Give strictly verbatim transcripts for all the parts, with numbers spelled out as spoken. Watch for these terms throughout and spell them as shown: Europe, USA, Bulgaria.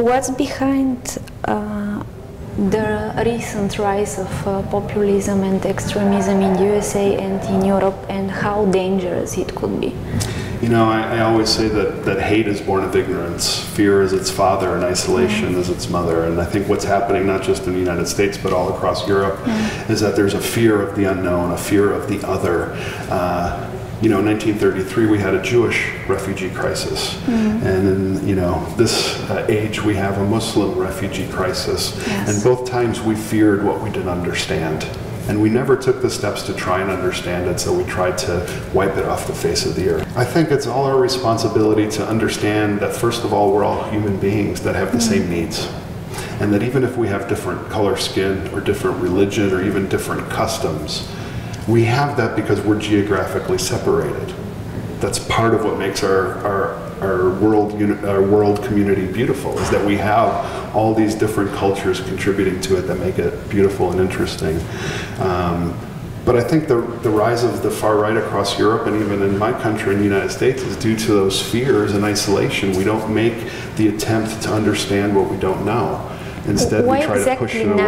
What's behind uh, the recent rise of uh, populism and extremism in U S A and in Europe, and how dangerous it could be? You know, I, I always say that, that hate is born of ignorance. Fear is its father, and isolation mm. is its mother. And I think what's happening, not just in the United States, but all across Europe, mm. is that there's a fear of the unknown, a fear of the other. Uh, You know, in nineteen thirty-three, we had a Jewish refugee crisis. Mm-hmm. And in, you know, this uh, age, we have a Muslim refugee crisis. Yes. And both times, we feared what we didn't understand. And we never took the steps to try and understand it, so we tried to wipe it off the face of the earth. I think it's all our responsibility to understand that, first of all, we're all human beings that have the mm-hmm. same needs. And that even if we have different color skin, or different religion, or even different customs, we have that because we're geographically separated. That's part of what makes our, our, our, world, unit, our world community beautiful, is that we have all these different cultures contributing to it that make it beautiful and interesting. Um, but I think the, the rise of the far right across Europe, and even in my country, in the United States, is due to those fears and isolation. We don't make the attempt to understand what we don't know. Instead, we try to push it away.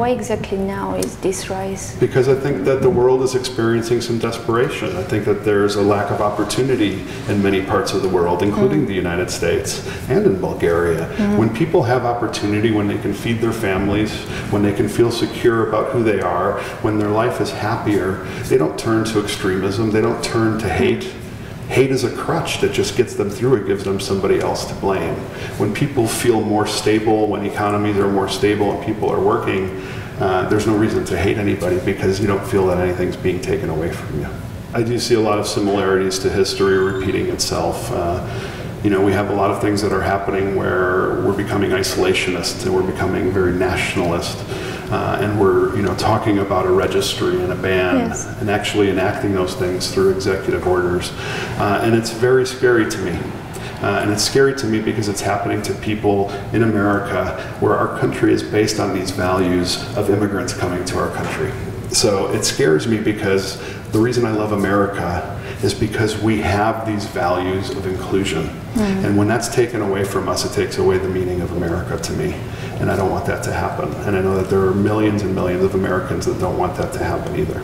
Why exactly now is this rise? Because I think that the world is experiencing some desperation. I think that there's a lack of opportunity in many parts of the world, including mm. the United States and in Bulgaria. Mm. When people have opportunity, when they can feed their families, when they can feel secure about who they are, when their life is happier, they don't turn to extremism, they don't turn to hate. Hate is a crutch that just gets them through. It gives them somebody else to blame. When people feel more stable, when economies are more stable and people are working, uh, there's no reason to hate anybody because you don't feel that anything's being taken away from you. I do see a lot of similarities to history repeating itself. Uh, you know, we have a lot of things that are happening where we're becoming isolationists and we're becoming very nationalist. Uh, and we're, you know, talking about a registry and a ban, yes. and actually enacting those things through executive orders. Uh, and it's very scary to me. Uh, and it's scary to me because it's happening to people in America, where our country is based on these values of immigrants coming to our country. So it scares me because the reason I love America is because we have these values of inclusion. Mm. And when that's taken away from us, it takes away the meaning of America to me. And I don't want that to happen. And I know that there are millions and millions of Americans that don't want that to happen either.